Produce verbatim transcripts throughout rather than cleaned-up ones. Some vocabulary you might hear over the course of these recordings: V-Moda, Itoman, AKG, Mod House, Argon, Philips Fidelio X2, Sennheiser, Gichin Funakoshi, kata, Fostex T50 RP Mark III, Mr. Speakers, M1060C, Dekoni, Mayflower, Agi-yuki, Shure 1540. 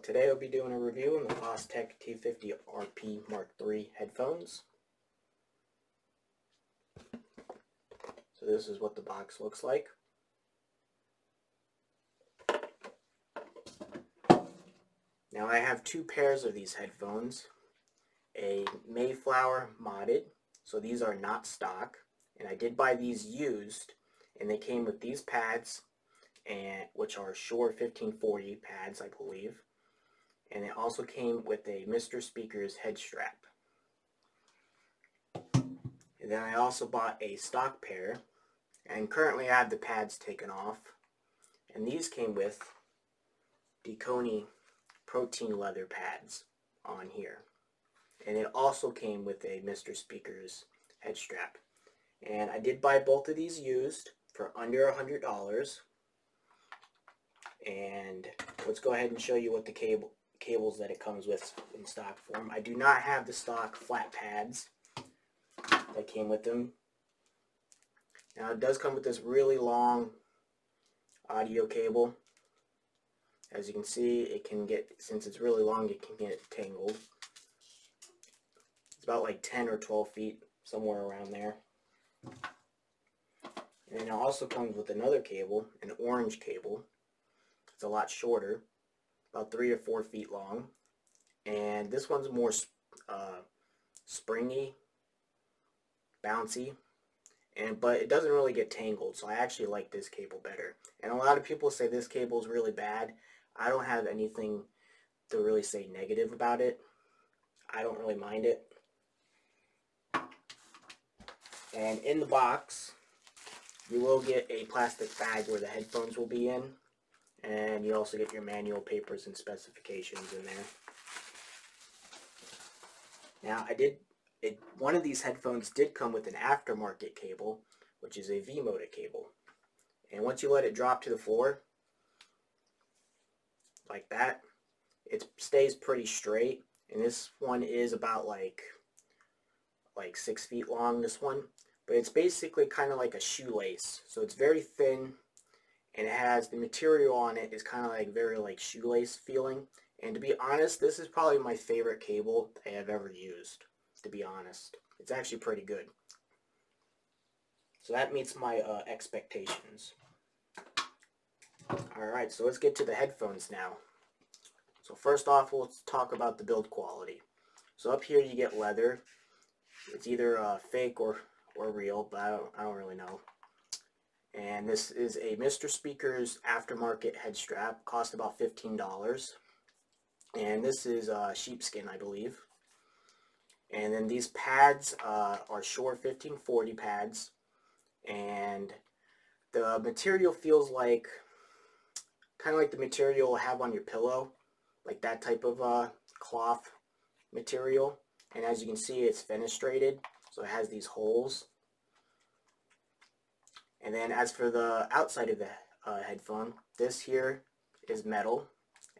So today I'll be doing a review on the Fostex T fifty R P Mark three headphones. So this is what the box looks like. Now I have two pairs of these headphones. A Mayflower modded, so these are not stock. And I did buy these used, and they came with these pads, and which are Shure fifteen forty pads, I believe. And it also came with a Mister Speakers head strap. And then I also bought a stock pair, and currently I have the pads taken off. And these came with Dekoni protein leather pads on here. And it also came with a Mister Speakers head strap. And I did buy both of these used for under one hundred dollars. And let's go ahead and show you what the cable cables that it comes with in stock form. I do not have the stock flat pads that came with them. Now it does come with this really long audio cable. As you can see, it can get, since it's really long, it can get tangled. It's about like ten or twelve feet, somewhere around there. And it also comes with another cable, an orange cable. It's a lot shorter, about three or four feet long. And this one's more uh, springy, bouncy, and but it doesn't really get tangled, so I actually like this cable better. And a lot of people say this cable is really bad. I don't have anything to really say negative about it. I don't really mind it. And in the box, you will get a plastic bag where the headphones will be in. And you also get your manual, papers, and specifications in there. Now, I did it, one of these headphones did come with an aftermarket cable, which is a V-Moda cable. And once you let it drop to the floor, like that, it stays pretty straight. And this one is about like, like six feet long, this one. But it's basically kind of like a shoelace. So it's very thin, and it has, the material on it is kind of like very like shoelace feeling. And to be honest, this is probably my favorite cable I have ever used, to be honest. It's actually pretty good. So that meets my uh, expectations. Alright, so let's get to the headphones now. So first off, let's talk about the build quality. So up here you get leather. It's either uh, fake or, or real, but I don't, I don't really know. And this is a Mister Speakers aftermarket head strap. Cost about fifteen dollars. And this is uh, sheepskin, I believe. And then these pads uh, are Shure fifteen forty pads. And the material feels like, kind of like the material I have on your pillow. Like that type of uh, cloth material. And as you can see, it's fenestrated, so it has these holes. And then as for the outside of the uh, headphone, this here is metal,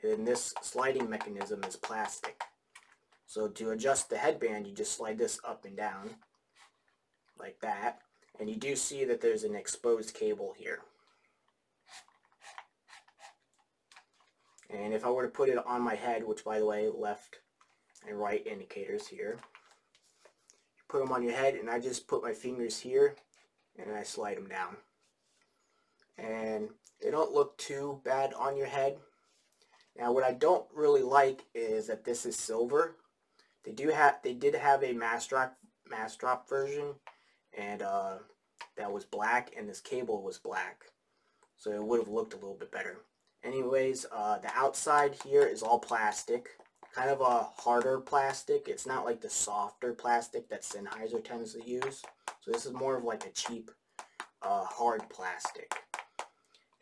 and then this sliding mechanism is plastic. So to adjust the headband, you just slide this up and down like that. And you do see that there's an exposed cable here. And if I were to put it on my head, which by the way, left and right indicators here, you put them on your head, and I just put my fingers here and I slide them down. And they don't look too bad on your head. Now what I don't really like is that this is silver. They do have, they did have a mass drop, mass drop version, and uh, that was black, and this cable was black. So it would have looked a little bit better. Anyways, uh, the outside here is all plastic, kind of a harder plastic. It's not like the softer plastic that Sennheiser tends to use. So this is more of like a cheap, uh, hard plastic.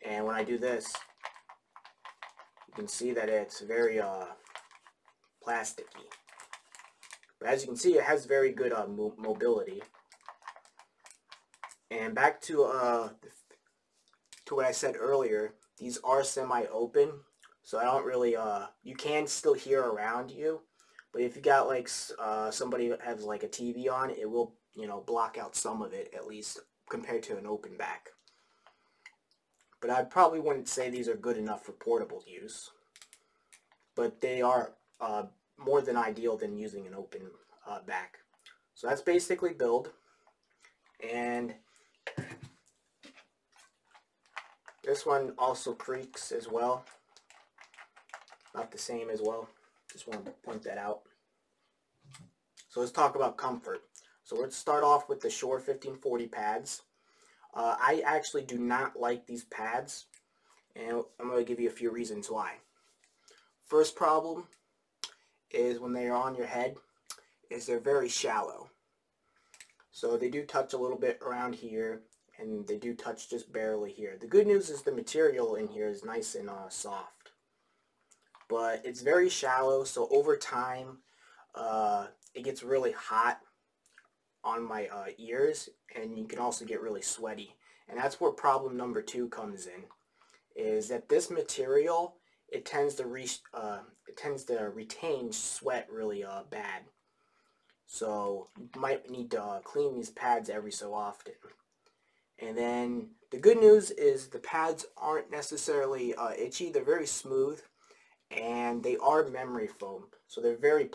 And when I do this, you can see that it's very uh, plasticky. But as you can see, it has very good uh, mo mobility. And back to uh, to what I said earlier. These are semi-open, so I don't really, uh, you can still hear around you, but if you got like, uh, somebody that has like a T V on, it will, you know, block out some of it, at least, compared to an open back. But I probably wouldn't say these are good enough for portable use. but they are uh, more than ideal than using an open uh, back. So that's basically build. And this one also creaks as well. Not the same as well. Just want to point that out. So let's talk about comfort. So let's start off with the Shure fifteen forty pads. Uh, I actually do not like these pads, and I'm going to give you a few reasons why. First problem is when they are on your head is they're very shallow. So they do touch a little bit around here, and they do touch just barely here. The good news is the material in here is nice and uh, soft. But it's very shallow, so over time uh, it gets really hot on my uh, ears, and you can also get really sweaty. And that's where problem number two comes in, is that this material, it tends to re uh, it tends to retain sweat really uh, bad. So you might need to uh, clean these pads every so often. And then the good news is the pads aren't necessarily uh, itchy. They're very smooth, and they are memory foam, so they're very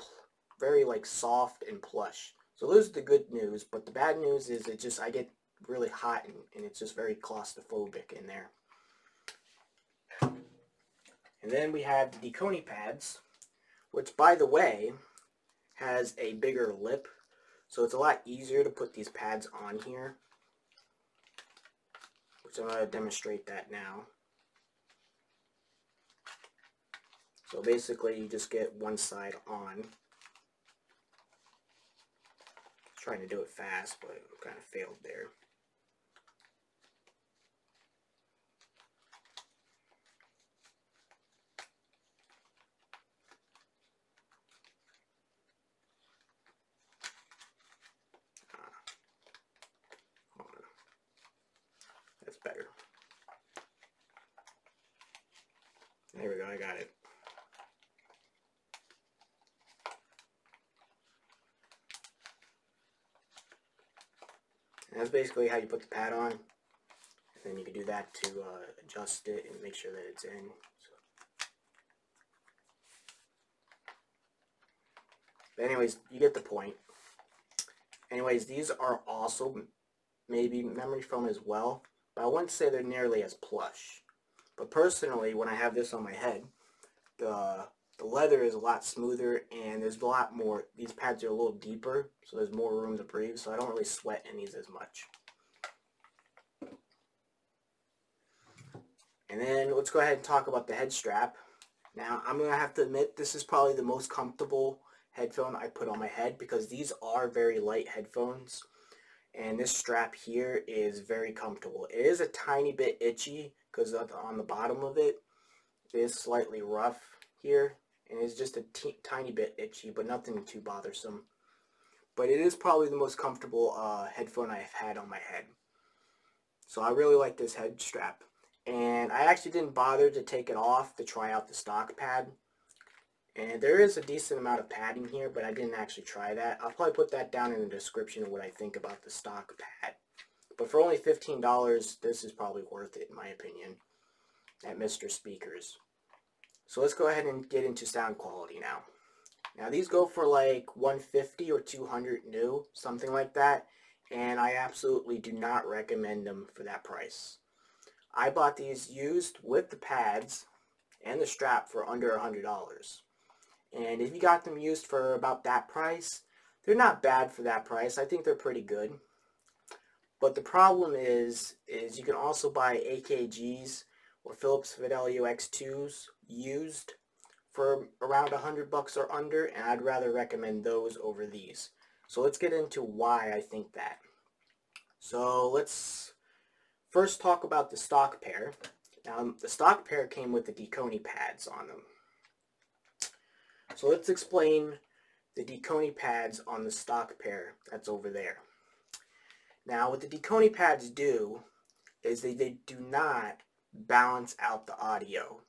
very like soft and plush. So those are the good news, but the bad news is it just, I get really hot, and, and it's just very claustrophobic in there. And then we have the Dekoni pads, which by the way, has a bigger lip. So it's a lot easier to put these pads on here, which I'm going to demonstrate that now. So basically you just get one side on. Trying to do it fast, but kind of failed there. Ah. Hold on. That's better. There we go, I got it. And that's basically how you put the pad on, and then you can do that to uh, adjust it and make sure that it's in. So. But anyways, you get the point. Anyways, these are also maybe memory foam as well, but I wouldn't say they're nearly as plush. But personally, when I have this on my head, the the leather is a lot smoother, and there's a lot more, these pads are a little deeper, so there's more room to breathe, so I don't really sweat in these as much. And then let's go ahead and talk about the head strap. Now I'm going to have to admit this is probably the most comfortable headphone I put on my head, because these are very light headphones, and this strap here is very comfortable. It is a tiny bit itchy, because on the bottom of it, it is slightly rough here. And it's just a t tiny bit itchy, but nothing too bothersome. But it is probably the most comfortable uh, headphone I have had on my head. So I really like this head strap. And I actually didn't bother to take it off to try out the stock pad. And there is a decent amount of padding here, but I didn't actually try that. I'll probably put that down in the description of what I think about the stock pad. But for only fifteen dollars, this is probably worth it, in my opinion, at Mister Speakers. So let's go ahead and get into sound quality now. Now these go for like one fifty or two hundred new, something like that, and I absolutely do not recommend them for that price. I bought these used with the pads and the strap for under one hundred dollars. And if you got them used for about that price, they're not bad for that price. I think they're pretty good. But the problem is, is you can also buy A K Gs or Philips Fidelio X twos used for around a hundred bucks or under, and I'd rather recommend those over these. So let's get into why I think that. So let's first talk about the stock pair. Now the stock pair came with the Dekoni pads on them. So let's explain the Dekoni pads on the stock pair that's over there. Now what the Dekoni pads do is they, they do not balance out the audio,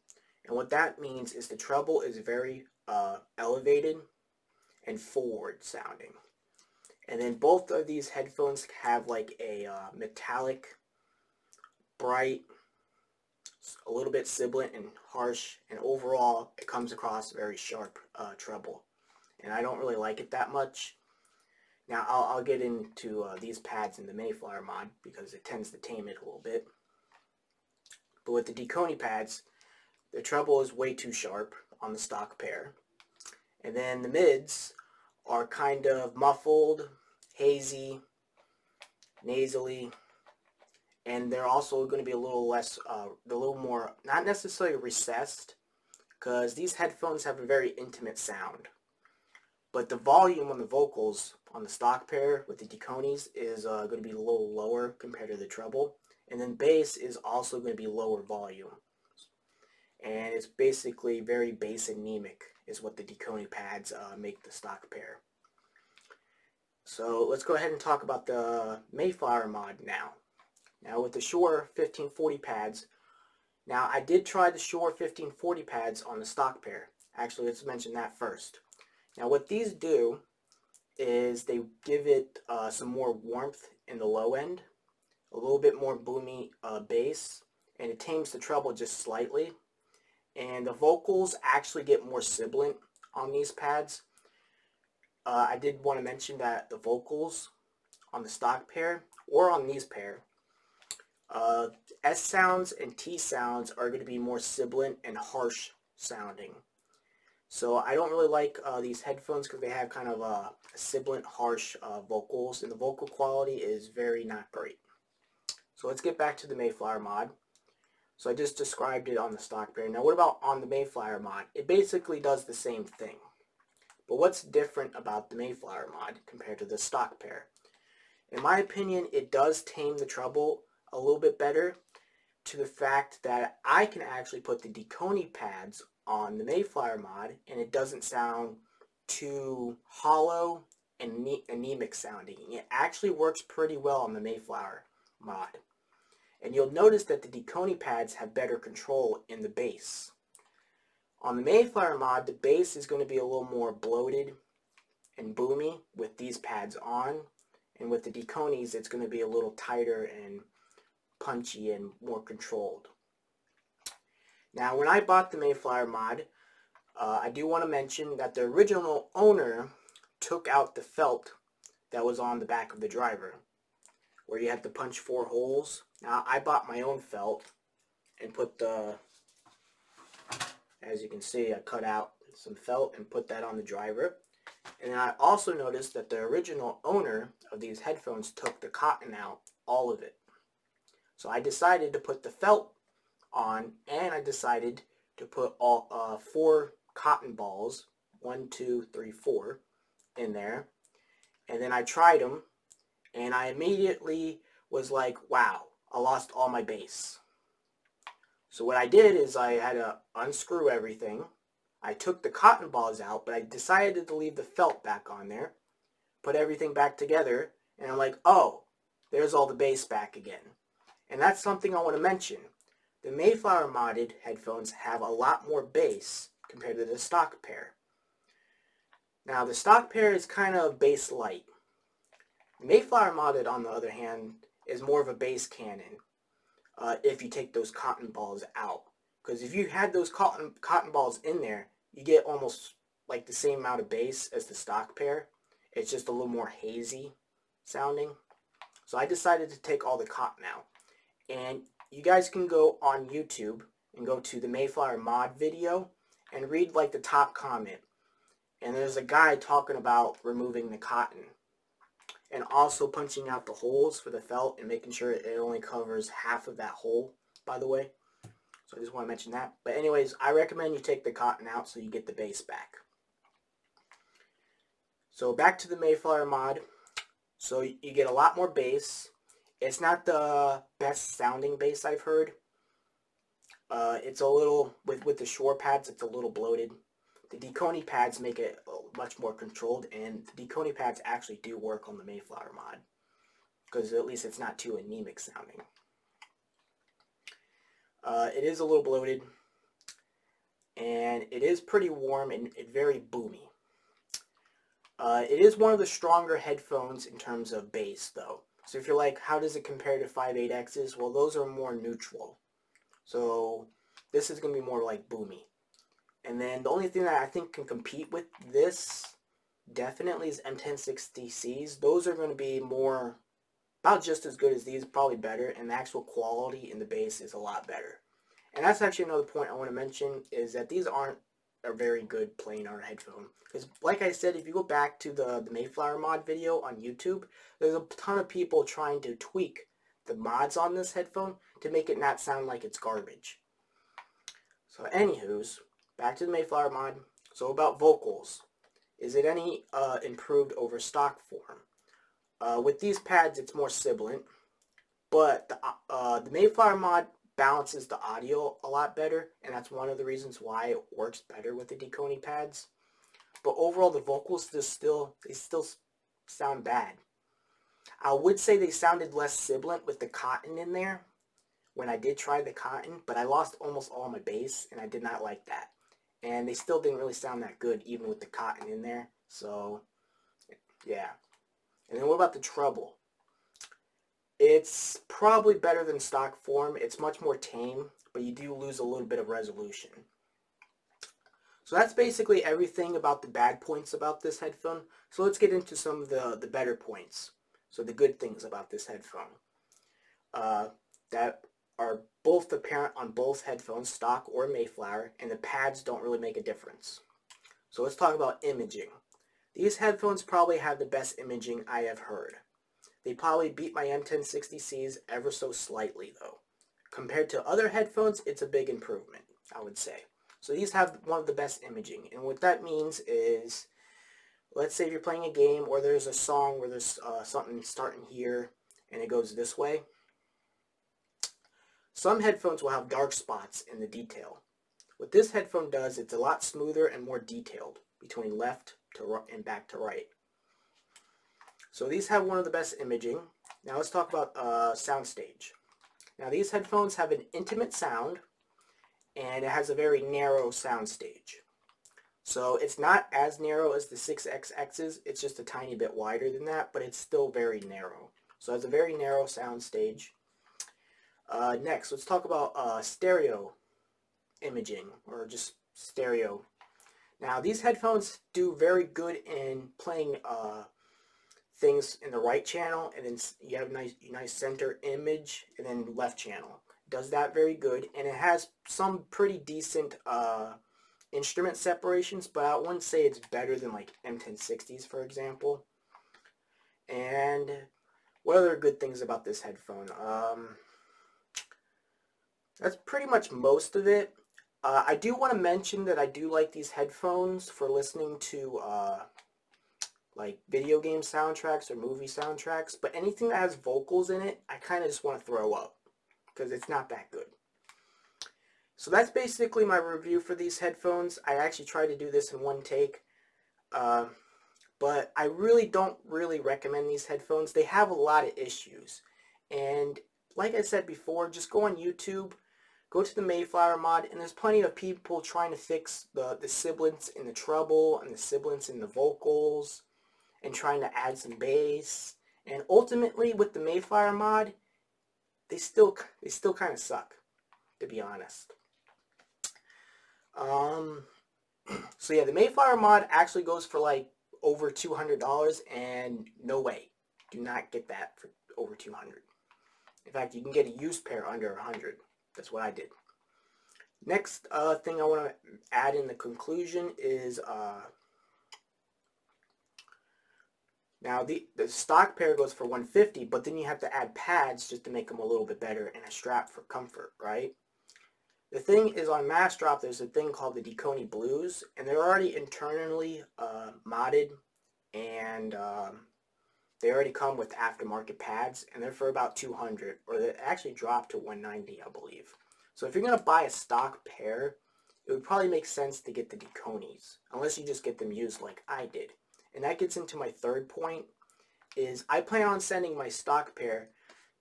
and what that means is the treble is very uh, elevated and forward sounding, and then both of these headphones have like a uh, metallic bright a little bit sibilant and harsh, and overall it comes across very sharp uh, treble, and I don't really like it that much. Now I'll, I'll get into uh, these pads in the Mayflower mod because it tends to tame it a little bit. But with the Dekoni pads, the treble is way too sharp on the stock pair, and then the mids are kind of muffled, hazy, nasally, and they're also going to be a little less, uh, a little more, not necessarily recessed, because these headphones have a very intimate sound. But the volume on the vocals on the stock pair with the Dekonis is uh, going to be a little lower compared to the treble. And then bass is also going to be lower volume. And it's basically very bass anemic is what the Dekoni pads uh, make the stock pair. So let's go ahead and talk about the Mayflower mod now. Now with the Shure fifteen forty pads, now I did try the Shure fifteen forty pads on the stock pair. Actually, let's mention that first. Now what these do is they give it uh, some more warmth in the low end, a little bit more boomy uh, bass, and it tames the treble just slightly. And the vocals actually get more sibilant on these pads. Uh, I did want to mention that the vocals on the stock pair, or on these pair, uh, S sounds and T sounds are going to be more sibilant and harsh sounding. So I don't really like uh, these headphones because they have kind of uh, a sibilant, harsh uh, vocals, and the vocal quality is very not great. So let's get back to the Mayflower mod. So I just described it on the stock pair. Now what about on the Mayflower mod? It basically does the same thing. But what's different about the Mayflower mod compared to the stock pair? In my opinion, it does tame the treble a little bit better, to the fact that I can actually put the Dekoni pads on the Mayflower mod and it doesn't sound too hollow and anemic sounding. It actually works pretty well on the Mayflower mod. And you'll notice that the Dekoni pads have better control in the bass. On the Mayflower mod, the bass is going to be a little more bloated and boomy with these pads on. And with the Dekonis, it's going to be a little tighter and punchy and more controlled. Now, when I bought the Mayflower mod, uh, I do want to mention that the original owner took out the felt that was on the back of the driver, where you had to punch four holes. Now I bought my own felt and put the, as you can see, I cut out some felt and put that on the driver. And then I also noticed that the original owner of these headphones took the cotton out, all of it. So I decided to put the felt on, and I decided to put all uh, four cotton balls, one, two, three, four, in there. And then I tried them, and I immediately was like, wow, I lost all my bass. So what I did is I had to unscrew everything. I took the cotton balls out, but I decided to leave the felt back on there, put everything back together, and I'm like, oh, there's all the bass back again. And that's something I want to mention. The Mayflower modded headphones have a lot more bass compared to the stock pair. Now the stock pair is kind of bass light. Mayflower modded, on the other hand, is more of a bass cannon uh, if you take those cotton balls out. Because if you had those cotton, cotton balls in there, you get almost like the same amount of bass as the stock pair. It's just a little more hazy sounding. So I decided to take all the cotton out. And you guys can go on YouTube and go to the Mayflower mod video and read like the top comment. And there's a guy talking about removing the cotton, and also punching out the holes for the felt and making sure it only covers half of that hole, by the way. So I just want to mention that. But anyways, I recommend you take the cotton out so you get the bass back. So back to the Mayflower mod. So you get a lot more bass. It's not the best sounding bass I've heard. Uh, it's a little, with, with the Shure pads, it's a little bloated. The Dekoni pads make it much more controlled, and the Dekoni pads actually do work on the Mayflower mod, because at least it's not too anemic sounding. Uh, it is a little bloated, and it is pretty warm and, and very boomy. Uh, it is one of the stronger headphones in terms of bass, though. So if you're like, how does it compare to five eight X's? Well, those are more neutral. So this is going to be more like boomy. And then the only thing that I think can compete with this definitely is M ten sixty C's. Those are going to be more, about just as good as these, probably better, and the actual quality in the bass is a lot better. And that's actually another point I want to mention, is that these aren't a very good playing on a headphone. Because like I said, if you go back to the, the Mayflower mod video on YouTube, there's a ton of people trying to tweak the mods on this headphone to make it not sound like it's garbage. So anywhows, back to the Mayflower mod. So about vocals, is it any uh, improved over stock form? Uh, with these pads it's more sibilant, but the, uh, the Mayflower mod balances the audio a lot better, and that's one of the reasons why it works better with the Dekoni pads. But overall the vocals just still, they still sound bad. I would say they sounded less sibilant with the cotton in there when I did try the cotton, but I lost almost all my bass and I did not like that. And they still didn't really sound that good even with the cotton in there. So yeah. And then what about the treble? It's probably better than stock form. It's much more tame, but you do lose a little bit of resolution. So that's basically everything about the bad points about this headphone. So let's get into some of the, the better points. So the good things about this headphone uh, that are both apparent on both headphones, stock or Mayflower, and the pads don't really make a difference. So let's talk about imaging. These headphones probably have the best imaging I have heard. They probably beat my M ten sixty C's ever so slightly though. Compared to other headphones, it's a big improvement, I would say. So these have one of the best imaging, and what that means is, let's say if you're playing a game or there's a song where there's uh, something starting here and it goes this way. Some headphones will have dark spots in the detail. What this headphone does, it's a lot smoother and more detailed between left to right and back to right. So these have one of the best imaging. Now let's talk about uh, soundstage. Now these headphones have an intimate sound, and it has a very narrow soundstage. So it's not as narrow as the six X X's, it's just a tiny bit wider than that, but it's still very narrow. So it's a very narrow soundstage. Uh, next, let's talk about uh, stereo imaging, or just stereo. Now these headphones do very good in playing uh, things in the right channel, and then you have a nice, nice center image, and then left channel. Does that very good, and it has some pretty decent uh, instrument separations, but I wouldn't say it's better than like M ten sixties, for example. And what other good things about this headphone? Um, that's pretty much most of it. Uh, I do want to mention that I do like these headphones for listening to uh, like video game soundtracks or movie soundtracks, but anything that has vocals in it, I kind of just want to throw up because it's not that good. So that's basically my review for these headphones. I actually tried to do this in one take, uh, but I really don't really recommend these headphones. They have a lot of issues, and like I said before, just go on YouTube. Go to the Mayflower mod, and there's plenty of people trying to fix the, the sibilance in the treble and the sibilance in the vocals and trying to add some bass. And ultimately with the Mayflower mod, they still they still kind of suck, to be honest. Um, so yeah, the Mayflower mod actually goes for like over two hundred dollars, and no way. Do not get that for over two hundred dollars. In fact, you can get a used pair under one hundred dollars. That's what I did. Next uh, thing I want to add in the conclusion is uh, now the, the stock pair goes for one hundred fifty dollars, but then you have to add pads just to make them a little bit better and a strap for comfort, right? The thing is, on Mass Drop, there's a thing called the Dekoni Blues, and they're already internally uh, modded, and um, they already come with aftermarket pads, and they're for about two hundred dollars, or they actually dropped to one hundred ninety dollars, I believe. So if you're going to buy a stock pair, it would probably make sense to get the Dekonis, unless you just get them used like I did. And that gets into my third point, is I plan on sending my stock pair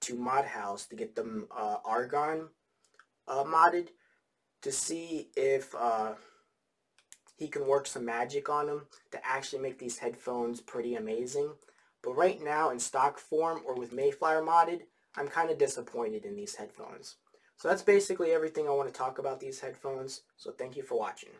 to Mod House to get them uh, Argon uh, modded, to see if uh, he can work some magic on them to actually make these headphones pretty amazing. But right now, in stock form or with Mayflower modded, I'm kind of disappointed in these headphones. So that's basically everything I want to talk about these headphones, so thank you for watching.